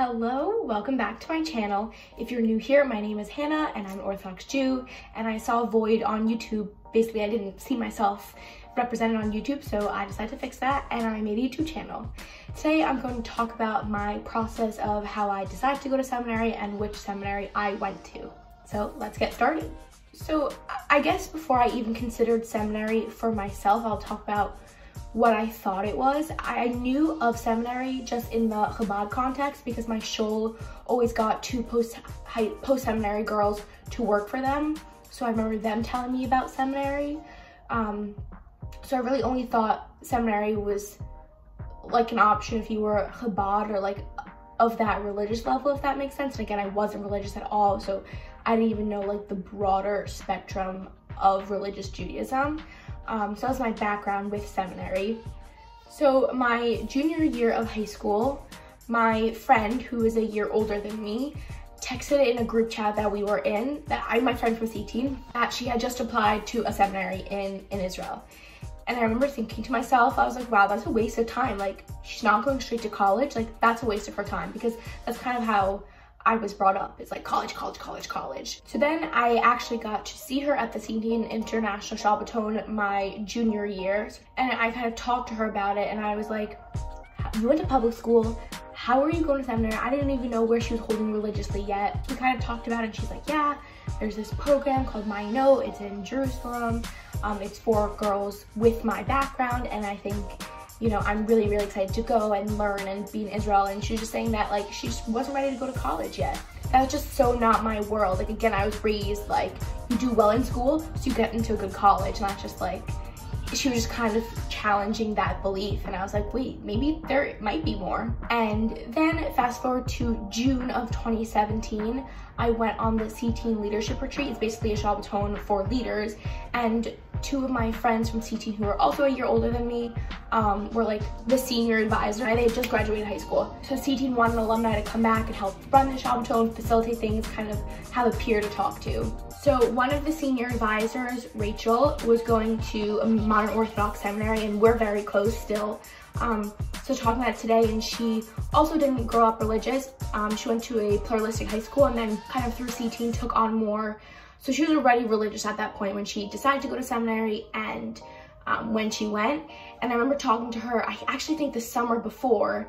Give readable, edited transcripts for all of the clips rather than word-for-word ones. Hello, welcome back to my channel. If you're new here, my name is Hannah and I'm an Orthodox Jew, and I saw a void on YouTube. Basically, I didn't see myself represented on YouTube, so I decided to fix that and I made a YouTube channel. Today, I'm going to talk about my process of how I decided to go to seminary and which seminary I went to. So let's get started. So I guess before I even considered seminary for myself, I'll talk about what I thought it was. I knew of seminary just in the Chabad context because my shul always got two post-seminary girls to work for them. So I remember them telling me about seminary. So I really only thought seminary was like an option if you were Chabad or like of that religious level, if that makes sense. And again, I wasn't religious at all, so I didn't even know like the broader spectrum of religious Judaism. So that's my background with seminary. So my junior year of high school, my friend who is a year older than me texted in a group chat that we were in, my friend from CTeen, that she had just applied to a seminary in Israel. And I remember thinking to myself, I was like, wow, that's a waste of time. Like, she's not going straight to college. Like, that's a waste of her time, because that's kind of how I was brought up. It's like college, college, college, college. So then I actually got to see her at the CDN International Shabbaton my junior year. And I kind of talked to her about it, and I was like, you went to public school, how are you going to seminary? I didn't even know where she was holding religiously yet. We kind of talked about it, and she's like, yeah, there's this program called Mayanot, it's in Jerusalem. It's for girls with my background, and I think, you know, I'm really, really excited to go and learn and be in Israel. And she was just saying that, like, she just wasn't ready to go to college yet. That was just so not my world. Like, again, I was raised, like, you do well in school, so you get into a good college. And that's just, like, she was just kind of challenging that belief. And I was like, wait, maybe there might be more. And then fast forward to June of 2017, I went on the CTeen leadership retreat. It's basically a Shabbaton for leaders. And two of my friends from CTeen who are also a year older than me were like the senior advisor. They had just graduated high school. So CTeen wanted alumni to come back and help run the Shabbaton, facilitate things, kind of have a peer to talk to. So one of the senior advisors, Rachel, was going to a modern Orthodox seminary, and we're very close still. So talking about it today, and she also didn't grow up religious. She went to a pluralistic high school and then kind of through CTeen took on more. So she was already religious at that point when she decided to go to seminary and when she went. And I remember talking to her, I actually think the summer before,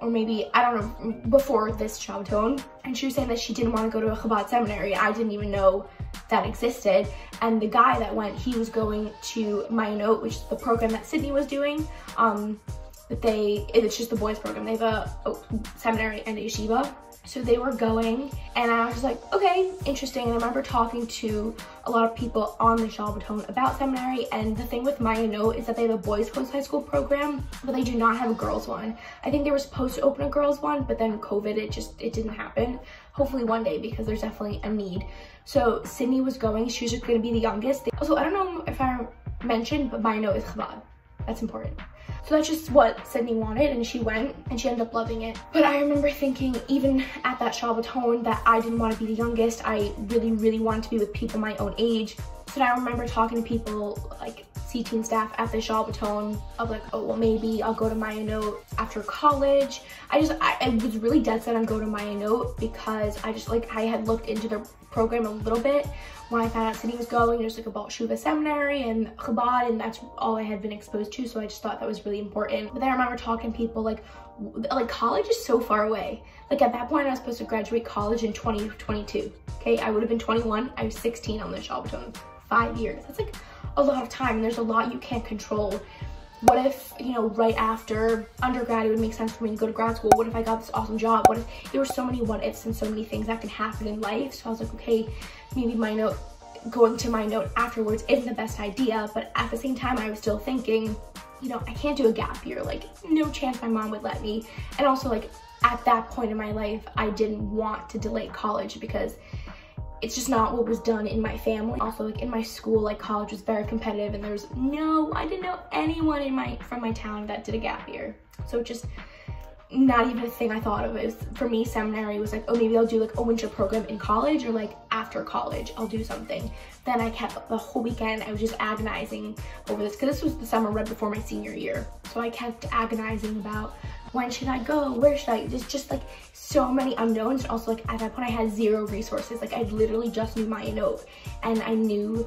or maybe, I don't know, before this Shabbaton. And she was saying that she didn't want to go to a Chabad seminary. I didn't even know that existed. And the guy that went, he was going to Mayanot, which is the program that Sydney was doing. But it's just the boys program. They have a seminary and a yeshiva. So they were going, and I was just like, okay, interesting. And I remember talking to a lot of people on the Shabbaton about seminary, and the thing with Mayanot is that they have a boys' close high school program, but they do not have a girls' one. I think they were supposed to open a girls' one, but then COVID, it didn't happen. Hopefully one day, because there's definitely a need. So Sydney was going, she was just gonna be the youngest. Also, I don't know if I mentioned, but Mayanot is Chabad. That's important. So that's just what Sydney wanted, and she went, and she ended up loving it. But I remember thinking, even at that Shabbaton, that I didn't want to be the youngest. I really, really wanted to be with people my own age. So now I remember talking to people, like CTeen staff at the Shabbaton, of like, oh, well, maybe I'll go to Mayanot after college. I was really dead set on going to Mayanot because I had looked into the program a little bit. When I found out Sydney was going, there's like a Baal Teshuva seminary and Chabad, and that's all I had been exposed to, so I just thought that was really important. But then I remember talking to people like college is so far away. Like, at that point I was supposed to graduate college in 2022. Okay, I would have been 21, I was 16 on the Shabbaton. 5 years, that's like a lot of time, and there's a lot you can't control. What if, you know, right after undergrad, it would make sense for me to go to grad school? What if I got this awesome job? What if there were so many what ifs and so many things that can happen in life? So I was like, okay, maybe going to Mayanot afterwards isn't the best idea. But at the same time, I was still thinking, you know, I can't do a gap year. Like, no chance my mom would let me. And also, like, at that point in my life, I didn't want to delay college because it's just not what was done in my family. Also, like, in my school, like, college was very competitive, and I didn't know anyone from my town that did a gap year. So just not even a thing I thought of. For me, seminary was like, oh, maybe I'll do like a winter program in college, or like after college I'll do something. Then I kept the whole weekend, I was just agonizing over this, because this was the summer right before my senior year. So I kept agonizing about when should I go, where should I, there's just like so many unknowns. And also like at that point I had zero resources. Like I literally just knew Mayanot, and I knew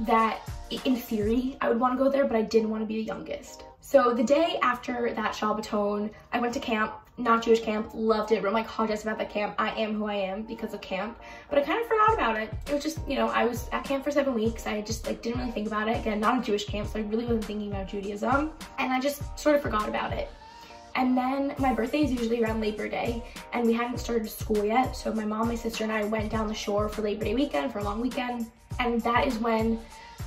that in theory I would want to go there, but I didn't want to be the youngest. So the day after that Shabbaton, I went to camp, not Jewish camp, loved it. Wrote my hajjahs about that camp. I am who I am because of camp, but I kind of forgot about it. It was just, you know, I was at camp for 7 weeks. I just like didn't really think about it. Again, not a Jewish camp, so I really wasn't thinking about Judaism, and I just sort of forgot about it. And then my birthday is usually around Labor Day, and we hadn't started school yet. So my mom, my sister, and I went down the shore for Labor Day weekend, for a long weekend, and that is when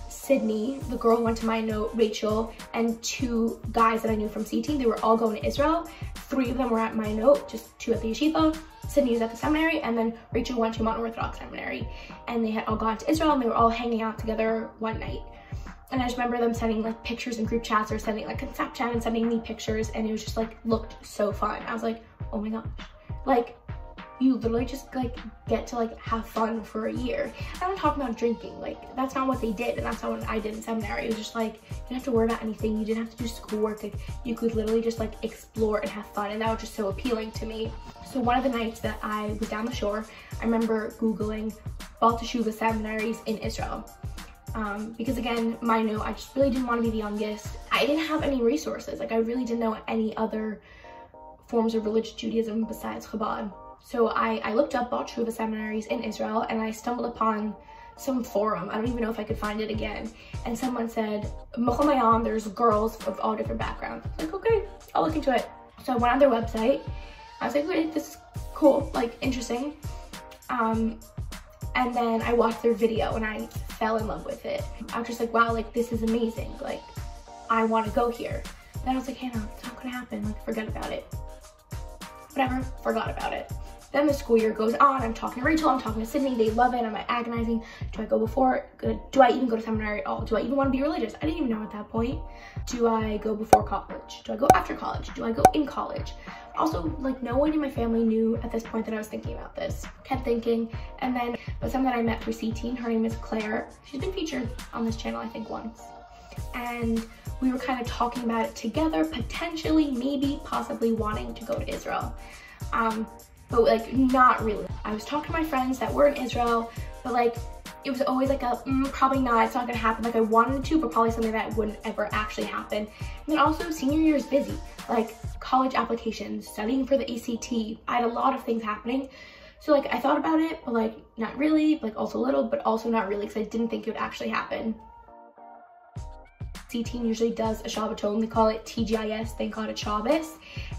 Sydney, the girl who went to Mayanot, Rachel, and two guys that I knew from CTeen, they were all going to Israel. Three of them were at Mayanot, just two at the yeshiva. Sydney was at the seminary, and then Rachel went to Orthodox seminary. And they had all gone to Israel, and they were all hanging out together one night. And I just remember them sending like pictures in group chats, or sending like in Snapchat and sending me pictures, and it was just like, looked so fun. I was like, oh my gosh, like you literally just like get to like have fun for a year. I don't talk about drinking, like that's not what they did, and that's not what I did in seminary. It was just like, you didn't have to worry about anything. You didn't have to do schoolwork. Like you could literally just like explore and have fun, and that was just so appealing to me. So one of the nights that I was down the shore, I remember Googling Baal Teshuva seminaries in Israel. Because again, Mayanot, I just really didn't want to be the youngest. I didn't have any resources. Like I really didn't know any other forms of religious Judaism besides Chabad. So I looked up Baal Teshuva seminaries in Israel, and I stumbled upon some forum. I don't even know if I could find it again. And someone said, Machon Maayan, there's girls of all different backgrounds. I was like, okay, I'll look into it. So I went on their website. I was like, okay, this is cool, like interesting. And then I watched their video, and I fell in love with it. I was just like, wow, like this is amazing. Like I want to go here. Then I was like, Hannah, it's not gonna happen. Like forget about it. Whatever, forgot about it. Then the school year goes on. I'm talking to Rachel, I'm talking to Sydney. They love it. I'm agonizing. Do I go before? Do I even go to seminary at all? Do I even want to be religious? I didn't even know at that point. Do I go before college? Do I go after college? Do I go in college? Also, like no one in my family knew at this point that I was thinking about this. Kept thinking. And then someone that I met through CTeen, her name is Claire. She's been featured on this channel, I think once. And we were kind of talking about it together, potentially, maybe, possibly wanting to go to Israel. But like not really. I was talking to my friends that were in Israel, but like it was always like a probably not, it's not gonna happen. Like I wanted to, but probably something that wouldn't ever actually happen. And then also senior year is busy, like college applications, studying for the ACT. I had a lot of things happening. So like I thought about it, but like not really, but like also a little, but also not really, because I didn't think it would actually happen. CTeen usually does a Shabbaton, they call it TGIS, they call it a Shabbos,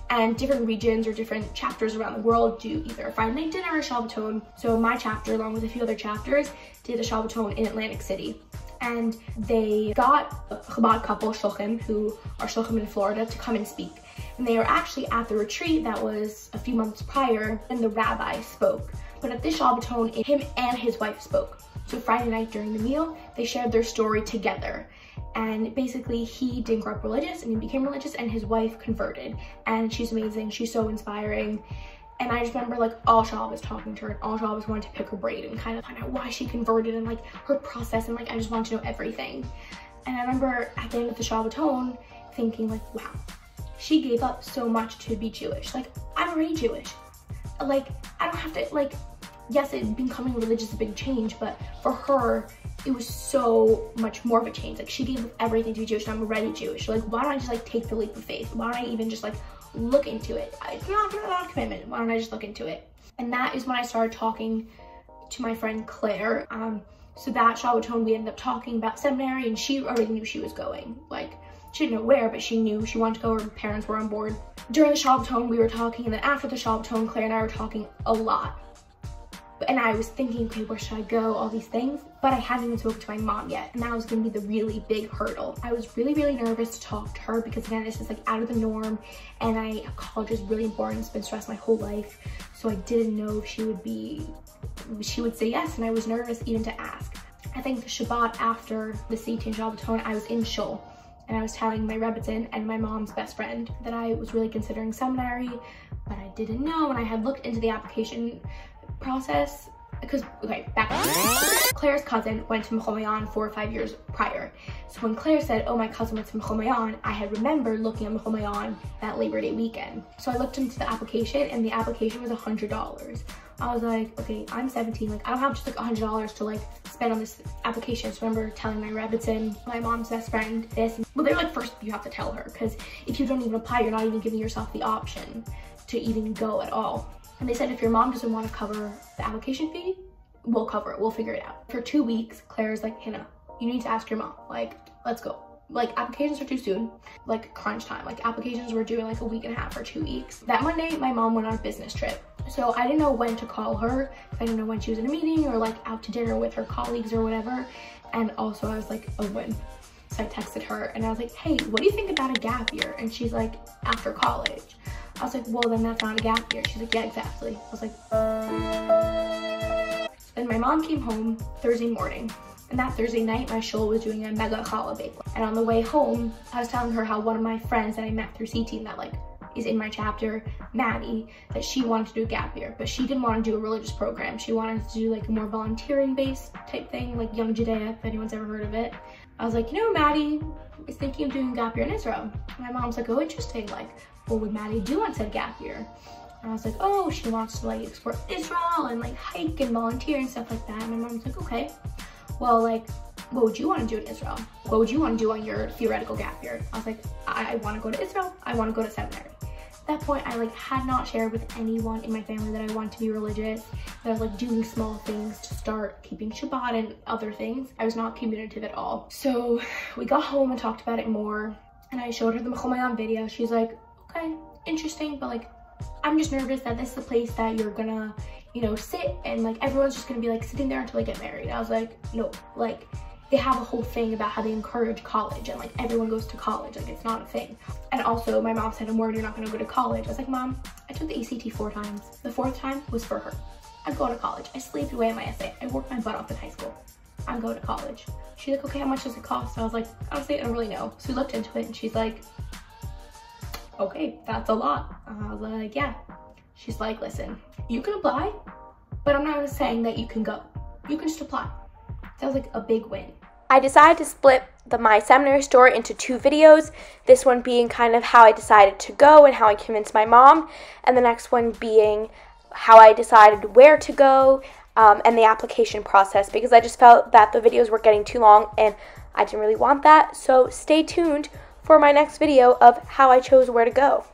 and different regions or different chapters around the world do either a Friday night dinner or a Shabbaton. So my chapter, along with a few other chapters, did a Shabbaton in Atlantic City. And they got a Chabad couple, Shochim, who are Shochim in Florida, to come and speak. And they were actually at the retreat that was a few months prior, and the rabbi spoke. But at this Shabbaton, him and his wife spoke. So Friday night during the meal, they shared their story together. And basically he didn't grow up religious, and he became religious, and his wife converted, and she's amazing, she's so inspiring. And I just remember like all Shabbos talking to her, and all Shabbos wanted to pick her brain and kind of find out why she converted and like her process, and like I just wanted to know everything. And I remember at the end of the Shabbaton thinking like, wow, she gave up so much to be Jewish. Like I'm already Jewish, like I don't have to, like yes, it becoming religious is a big change, but for her it was so much more of a change. Like she gave everything to be Jewish, and I'm already Jewish. So like, why don't I just like take the leap of faith? Why don't I even just like look into it? It's not a lot of commitment. Why don't I just look into it? And that is when I started talking to my friend Claire. So that Shabbaton, we ended up talking about seminary, and she already knew she was going. Like she didn't know where, but she knew she wanted to go. Her parents were on board. During the Shabbaton, we were talking, and then after the Shabbaton, Claire and I were talking a lot. And I was thinking, okay, where should I go, all these things, but I hadn't even spoken to my mom yet, and that was gonna be the really big hurdle. I was really, really nervous to talk to her, because again, this is like out of the norm, and college is really important. It's been stressed my whole life, so I didn't know if she would say yes, and I was nervous even to ask. I think the Shabbat after the CTeen Shabbaton, I was in shul, and I was telling my Rebbetzin and my mom's best friend that I was really considering seminary, but I didn't know, and I had looked into the application process back up. Claire's cousin went to Machon Maayan 4 or 5 years prior. So when Claire said, oh, my cousin went to Machon Maayan, I had remembered looking at Machon Maayan that Labor Day weekend. So I looked into the application and the application was $100. I was like, okay, I'm 17. Like, I don't have just like $100 to like spend on this application. So I remember telling my Rebbetzin, my mom's best friend, this. Well, they're like, first you have to tell her, because if you don't even apply, you're not even giving yourself the option to even go at all. And they said, if your mom doesn't want to cover the application fee, we'll cover it. We'll figure it out. For 2 weeks, Claire's like, Hannah, you need to ask your mom. Like, let's go. Like, applications are too soon. Like, crunch time. Like, applications were due in like a week and a half or 2 weeks. That Monday, my mom went on a business trip. So I didn't know when to call her. I didn't know when she was in a meeting or like out to dinner with her colleagues or whatever. And also I was like, oh, when? So I texted her and I was like, hey, what do you think about a gap year? And she's like, after college. I was like, well, then that's not a gap year. She's like, yeah, exactly. I was like. Then my mom came home Thursday morning. And that Thursday night, my shul was doing a mega challah bake. And on the way home, I was telling her how one of my friends that I met through CTeen that like is in my chapter, Maddie, that she wanted to do a gap year, but she didn't want to do a religious program. She wanted to do like a more volunteering based type thing, like Young Judaea, if anyone's ever heard of it. I was like, you know, Maddie is thinking of doing a gap year in Israel. And my mom's like, oh, interesting. Like, what would Maddie do on said gap year? And I was like, oh, she wants to like explore Israel and like hike and volunteer and stuff like that. And my mom's like, okay, well, like, what would you want to do in Israel? What would you want to do on your theoretical gap year? I was like, I want to go to Israel. I want to go to seminary. At that point, I like had not shared with anyone in my family that I wanted to be religious, that I was like doing small things to start keeping Shabbat and other things. I was not communicative at all. So we got home and talked about it more, and I showed her the Machon Maayan video. She's like, okay, interesting, but like, I'm just nervous that this is the place that you're gonna, you know, sit and like everyone's just gonna be like sitting there until they get married. I was like, no, like they have a whole thing about how they encourage college and like everyone goes to college, like it's not a thing. And also my mom said, I'm worried you're not gonna go to college. I was like, Mom, I took the ACT 4 times. The 4th time was for her. I'm going to college. I slaved away at my essay. I worked my butt off in high school. I'm going to college. She's like, okay, how much does it cost? I was like, honestly, I don't really know. So we looked into it and she's like, okay, that's a lot. I was like, yeah. She's like, listen, you can apply, but I'm not saying that you can go. You can just apply. That was like a big win. I decided to split my seminary story into 2 videos, this one being kind of how I decided to go and how I convinced my mom, and the next one being how I decided where to go and the application process, because I just felt that the videos were getting too long and I didn't really want that. So stay tuned for my next video of how I chose where to go.